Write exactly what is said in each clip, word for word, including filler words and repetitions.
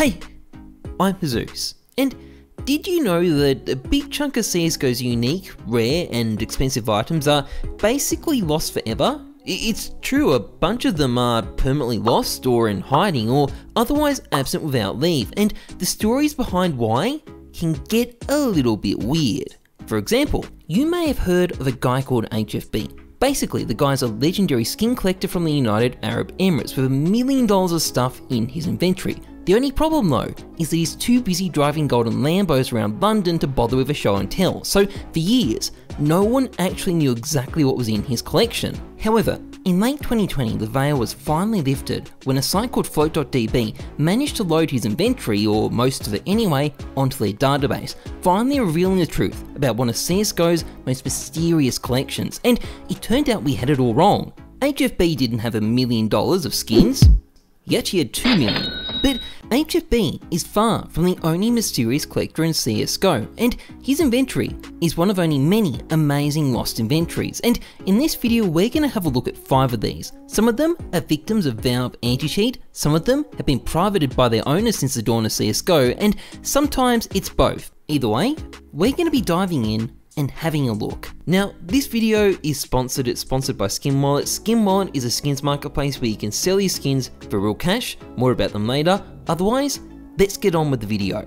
Hey, I'm Heyzeus, and did you know that a big chunk of C S G O's unique, rare and expensive items are basically lost forever? It's true, a bunch of them are permanently lost or in hiding or otherwise absent without leave, and the stories behind why can get a little bit weird. For example, you may have heard of a guy called H F B. Basically, the guy's a legendary skin collector from the United Arab Emirates with a million dollars of stuff in his inventory. The only problem though is that he's too busy driving golden Lambos around London to bother with a show and tell, so for years no one actually knew exactly what was in his collection. However, in late twenty twenty the veil was finally lifted when a site called Float dot d b managed to load his inventory, or most of it anyway, onto their database, finally revealing the truth about one of C S G O's most mysterious collections. And it turned out we had it all wrong. H F B didn't have a million dollars of skins, he actually had two million. But H F B is far from the only mysterious collector in C S G O, and his inventory is one of only many amazing lost inventories. And in this video we're going to have a look at five of these. Some of them are victims of Valve Anti-Cheat, some of them have been privated by their owners since the dawn of C S G O, and sometimes it's both. Either way, we're going to be diving in and having a look. Now, this video is sponsored. It's sponsored by Skin Wallet. Skin Wallet is a skins marketplace where you can sell your skins for real cash. More about them later. Otherwise, let's get on with the video.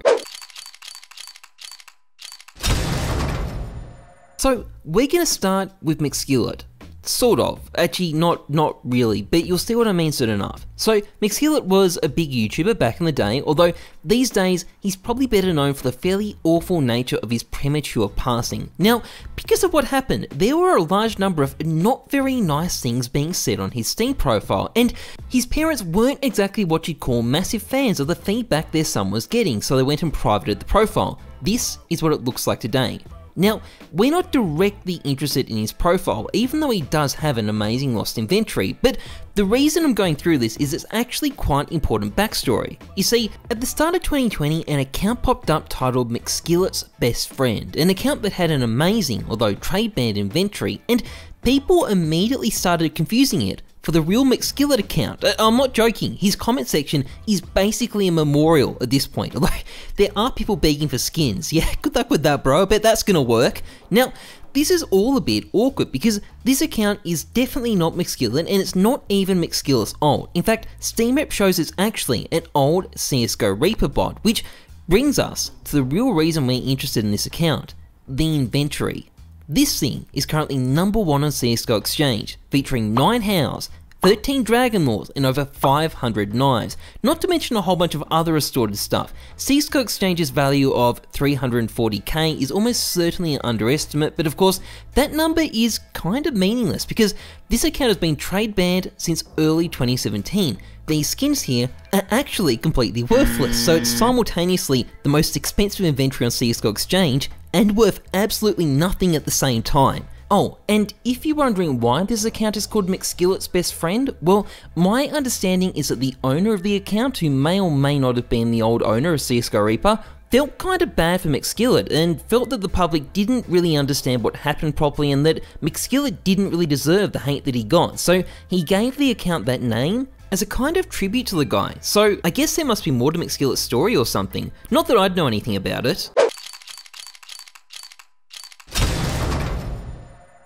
So, we're gonna start with McSkillet. Sort of. Actually, not not really, but you'll see what I mean soon enough. So, McSkillet was a big YouTuber back in the day, although these days he's probably better known for the fairly awful nature of his premature passing. Now, because of what happened, there were a large number of not very nice things being said on his Steam profile, and his parents weren't exactly what you'd call massive fans of the feedback their son was getting, so they went and privated the profile. This is what it looks like today. Now, we're not directly interested in his profile, even though he does have an amazing lost inventory, but the reason I'm going through this is it's actually quite important backstory. You see, at the start of twenty twenty, an account popped up titled McSkillet's Best Friend, an account that had an amazing, although trade-banned inventory, and people immediately started confusing it for the real McSkillet account. I'm not joking, his comment section is basically a memorial at this point. Like, there are people begging for skins. Yeah, good luck with that, bro, I bet that's gonna work. Now, this is all a bit awkward because this account is definitely not McSkillet and it's not even McSkillet's old. In fact, Steam Rep shows it's actually an old C S G O Reaper bot, which brings us to the real reason we're interested in this account, the inventory. This thing is currently number one on C S G O Exchange, featuring nine hows, thirteen dragon lords and over five hundred knives, not to mention a whole bunch of other restored stuff. C S G O Exchange's value of three hundred forty K is almost certainly an underestimate, but of course that number is kind of meaningless because this account has been trade banned since early twenty seventeen. These skins here are actually completely worthless, so it's simultaneously the most expensive inventory on C S G O Exchange and worth absolutely nothing at the same time. Oh, and if you're wondering why this account is called McSkillet's Best Friend, well, my understanding is that the owner of the account, who may or may not have been the old owner of C S G O Reaper, felt kinda bad for McSkillet and felt that the public didn't really understand what happened properly and that McSkillet didn't really deserve the hate that he got, so he gave the account that name as a kind of tribute to the guy. So I guess there must be more to McSkillet's story or something, not that I'd know anything about it.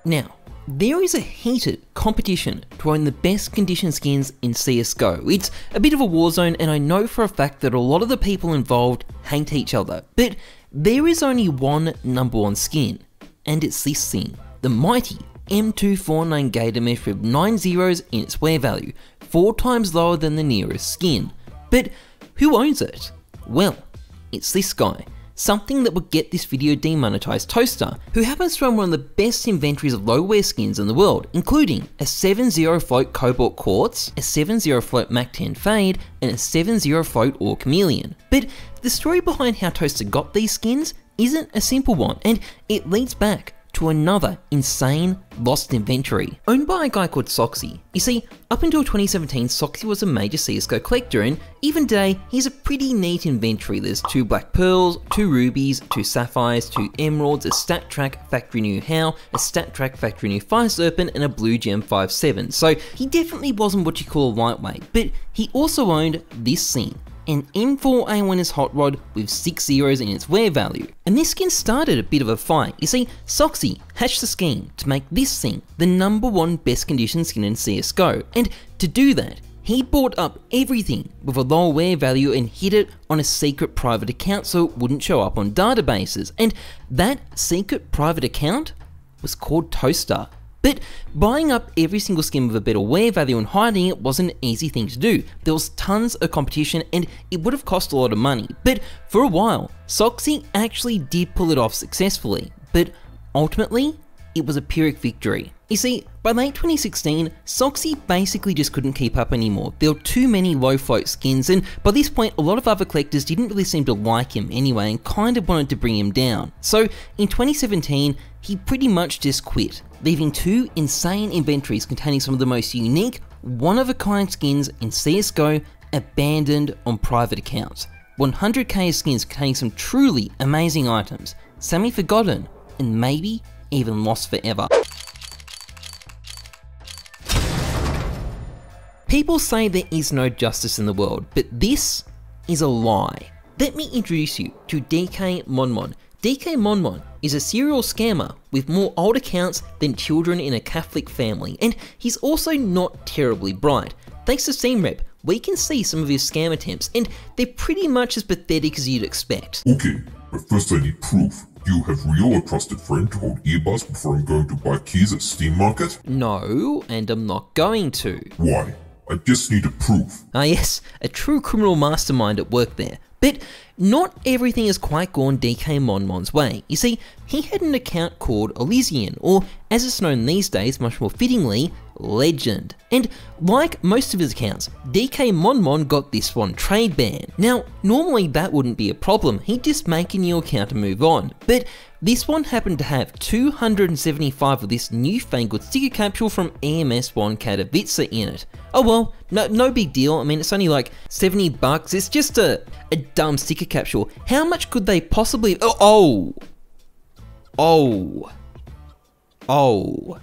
Now, there is a heated competition to own the best condition skins in C S G O. It's a bit of a war zone, and I know for a fact that a lot of the people involved hate each other, but there is only one number one skin, and it's this thing, the mighty M two forty-nine Gator Mesh with nine zeros in its wear value, four times lower than the nearest skin. But who owns it? Well, it's this guy. Something that would get this video demonetized, Toaster, who happens to own one of the best inventories of low wear skins in the world, including a seven zero float Cobalt Quartz, a seven zero float Mac ten Fade, and a seven zero float Or Chameleon. But the story behind how Toaster got these skins isn't a simple one, and it leads back to another insane lost inventory, owned by a guy called Soxy. You see, up until twenty seventeen, Soxy was a major C S G O collector, and even today, he's a pretty neat inventory. There's two black pearls, two rubies, two sapphires, two emeralds, a stat track factory new how, a stat track factory new fire serpent, and a blue gem five seven. So he definitely wasn't what you call a lightweight, but he also owned this thing, an M four A one as hot rod with six zeros in its wear value. And this skin started a bit of a fight. You see, Soxy hatched the scheme to make this thing the number one best conditioned skin in C S G O, and to do that, he bought up everything with a low wear value and hid it on a secret private account so it wouldn't show up on databases, and that secret private account was called Toaster. But buying up every single skin with a better wear value and hiding it wasn't an easy thing to do. There was tons of competition and it would have cost a lot of money, but for a while, Soxy actually did pull it off successfully, but ultimately, it was a Pyrrhic victory. You see, by late twenty sixteen, Soxy basically just couldn't keep up anymore. There were too many low float skins, and by this point a lot of other collectors didn't really seem to like him anyway and kind of wanted to bring him down. So in twenty seventeen, he pretty much just quit, leaving two insane inventories containing some of the most unique, one-of-a-kind skins in C S G O abandoned on private accounts. one hundred K skins containing some truly amazing items, semi forgotten, and maybe even lost forever. People say there is no justice in the world, but this is a lie. Let me introduce you to DKMonMon. DKMonMon is a serial scammer with more old accounts than children in a Catholic family, and he's also not terribly bright. Thanks to Steam Rep, we can see some of his scam attempts, and they're pretty much as pathetic as you'd expect. Okay, but first I need proof. You have real or trusted friend to hold earbuds before I'm going to buy keys at Steam Market? No, and I'm not going to. Why? I just need a proof. Ah yes, a true criminal mastermind at work there. But not everything has quite gone DKMonMon's way. You see, he had an account called Elysian, or as it's known these days much more fittingly, Legend. And like most of his accounts, DKMonMon got this one trade ban. Now, normally that wouldn't be a problem, he'd just make a new account and move on. But this one happened to have two hundred seventy-five of this newfangled sticker capsule from E M S one Katowice in it. Oh well, no, no big deal, I mean it's only like seventy bucks, it's just a, a dumb sticker capsule. How much could they possibly, oh, oh, oh, oh.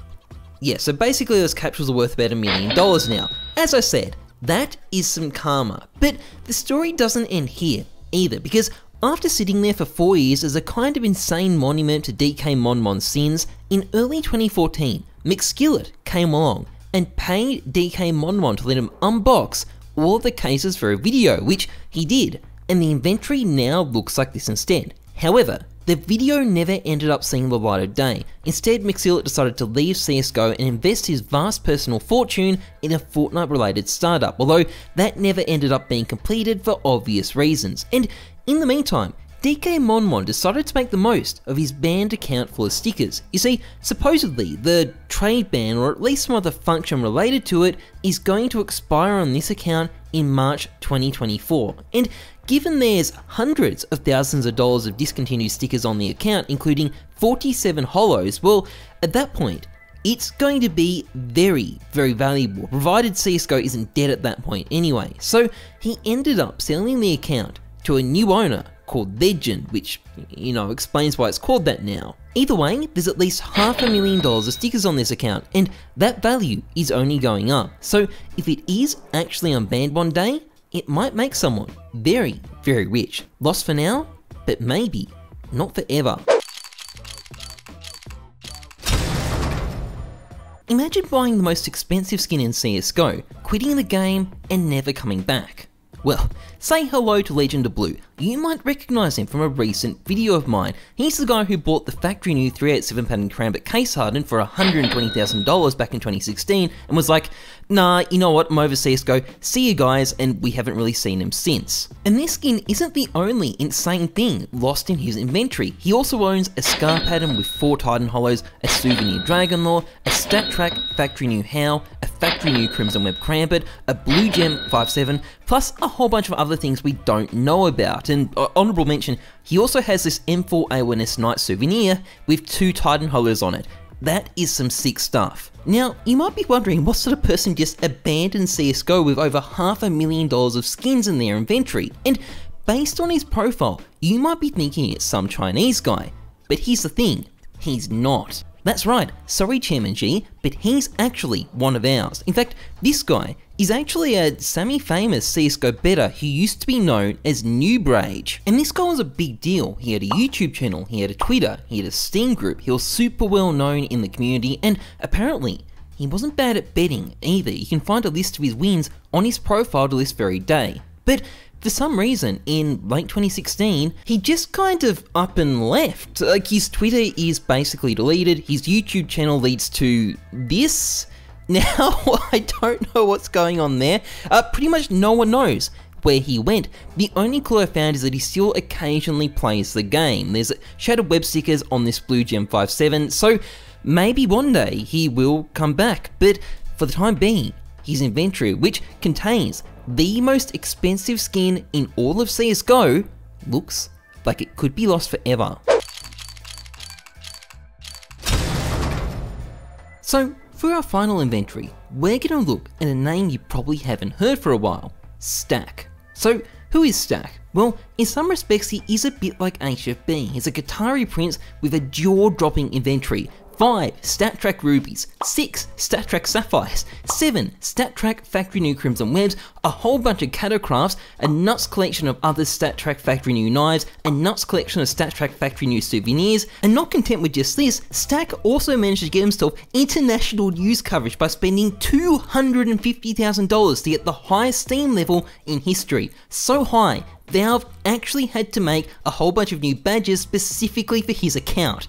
Yeah, so basically those capsules are worth about a million dollars now. As I said, that is some karma. But the story doesn't end here either, because after sitting there for four years as a kind of insane monument to DKMonMon's sins, in early twenty fourteen, McSkillet came along and paid DKMonMon to let him unbox all the cases for a video, which he did, and the inventory now looks like this instead. However, the video never ended up seeing the light of day. Instead, McSkillet decided to leave C S G O and invest his vast personal fortune in a Fortnite-related startup, although that never ended up being completed for obvious reasons. And in the meantime, DKMonMon decided to make the most of his banned account full of stickers. You see, supposedly the trade ban, or at least some other function related to it, is going to expire on this account in March twenty twenty-four. And given there's hundreds of thousands of dollars of discontinued stickers on the account, including forty-seven holos, well, at that point, it's going to be very, very valuable, provided C S G O isn't dead at that point anyway. So he ended up selling the account to a new owner called Legend, which, you know, explains why it's called that now. Either way, there's at least half a million dollars of stickers on this account, and that value is only going up. So if it is actually unbanned one day, it might make someone very, very rich. Lost for now, but maybe not forever. Imagine buying the most expensive skin in C S G O, quitting the game, and never coming back. Well, say hello to Legend of Blue. You might recognise him from a recent video of mine. He's the guy who bought the factory new three eighty-seven pattern Karambit case harden for one hundred twenty thousand dollars back in twenty sixteen and was like, nah, you know what, I'm over C S G O, see you guys, and we haven't really seen him since. And this skin isn't the only insane thing lost in his inventory. He also owns a scar pattern with four Titan Hollows, a souvenir Dragon Lore, a Stat Track factory new Howl, a factory new Crimson Web Karambit, a Blue Gem five seven, plus a whole bunch of other things we don't know about. And uh, honourable mention, he also has this M four A one S Knight souvenir with two Titan Hollows on it. That is some sick stuff. Now, you might be wondering what sort of person just abandoned C S G O with over half a million dollars of skins in their inventory. And based on his profile, you might be thinking it's some Chinese guy. But here's the thing, he's not. That's right, sorry Chairman G, but he's actually one of ours. In fact, this guy is actually a semi-famous C S G O bettor who used to be known as Newbrage. And this guy was a big deal. He had a YouTube channel, he had a Twitter, he had a Steam group, he was super well known in the community, and apparently he wasn't bad at betting either. You can find a list of his wins on his profile to this very day. But for some reason, in late twenty sixteen, he just kind of up and left. Like, his Twitter is basically deleted, his YouTube channel leads to this. Now, I don't know what's going on there. Uh, pretty much no one knows where he went. The only clue I found is that he still occasionally plays the game. There's shadowed web stickers on this blue Gem five seven, so maybe one day he will come back, but for the time being, his inventory, which contains the most expensive skin in all of C S G O, looks like it could be lost forever. So for our final inventory, we're gonna look at a name you probably haven't heard for a while, Stack. So who is Stack? Well, in some respects he is a bit like H F B. He's a Qatari prince with a jaw-dropping inventory. five StatTrak Rubies, six StatTrak Sapphires, seven StatTrak Factory New Crimson Webs, a whole bunch of Catocrafts, a nuts collection of other StatTrak Factory New Knives, a nuts collection of StatTrak Factory New Souvenirs, and not content with just this, Stack also managed to get himself international news coverage by spending two hundred fifty thousand dollars to get the highest Steam level in history. So high, Valve actually had to make a whole bunch of new badges specifically for his account.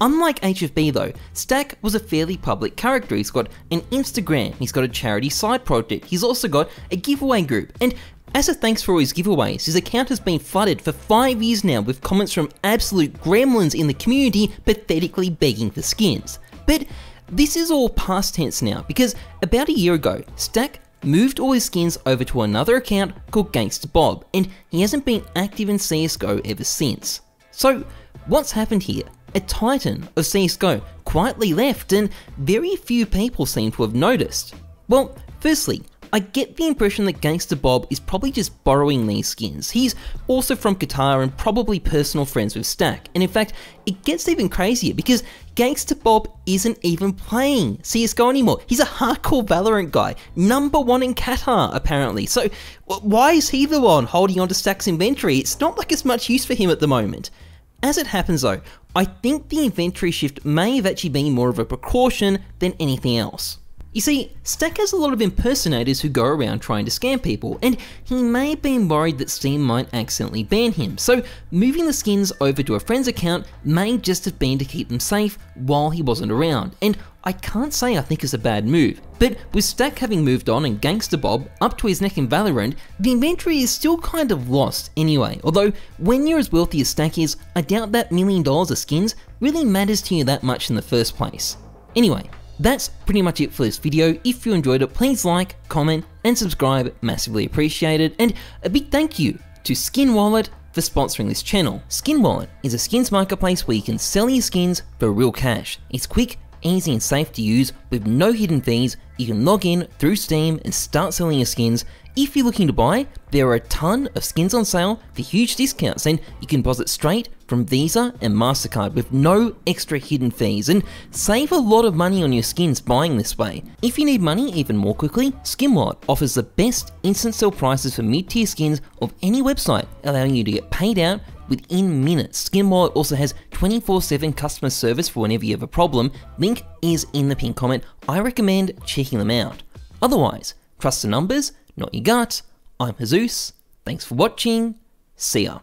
Unlike H F B though, Stack was a fairly public character. He's got an Instagram, he's got a charity side project, he's also got a giveaway group, and as a thanks for all his giveaways, his account has been flooded for five years now with comments from absolute gremlins in the community pathetically begging for skins. But this is all past tense now, because about a year ago, Stack moved all his skins over to another account called Gangster Bob, and he hasn't been active in C S G O ever since. So what's happened here? A titan of C S G O quietly left, and very few people seem to have noticed. Well, firstly, I get the impression that Gangster Bob is probably just borrowing these skins. He's also from Qatar and probably personal friends with Stack, and in fact, it gets even crazier because Gangster Bob isn't even playing C S G O anymore. He's a hardcore Valorant guy, number one in Qatar apparently, so why is he the one holding onto Stack's inventory? It's not like it's much use for him at the moment. As it happens though, I think the inventory shift may have actually been more of a precaution than anything else. You see, Stack has a lot of impersonators who go around trying to scam people, and he may have been worried that Steam might accidentally ban him, so moving the skins over to a friend's account may just have been to keep them safe while he wasn't around, and I can't say I think it's a bad move. But with Stack having moved on and Gangster Bob up to his neck in Valorant, the inventory is still kind of lost anyway, although when you're as wealthy as Stack is, I doubt that million dollars of skins really matters to you that much in the first place. Anyway, that's pretty much it for this video. If you enjoyed it, please like, comment and subscribe, massively appreciated, and a big thank you to Skin Wallet for sponsoring this channel. Skin Wallet is a skins marketplace where you can sell your skins for real cash. It's quick, easy and safe to use with no hidden fees. You can log in through Steam and start selling your skins. If you're looking to buy, there are a ton of skins on sale for huge discounts, and you can deposit straight from Visa and MasterCard with no extra hidden fees, and save a lot of money on your skins buying this way. If you need money even more quickly, Skimlot offers the best instant sell prices for mid-tier skins of any website, allowing you to get paid out within minutes. Skin Wallet also has twenty-four seven customer service for whenever you have a problem. Link is in the pinned comment. I recommend checking them out. Otherwise, trust the numbers, not your gut. I'm Heyzeus. Thanks for watching. See ya.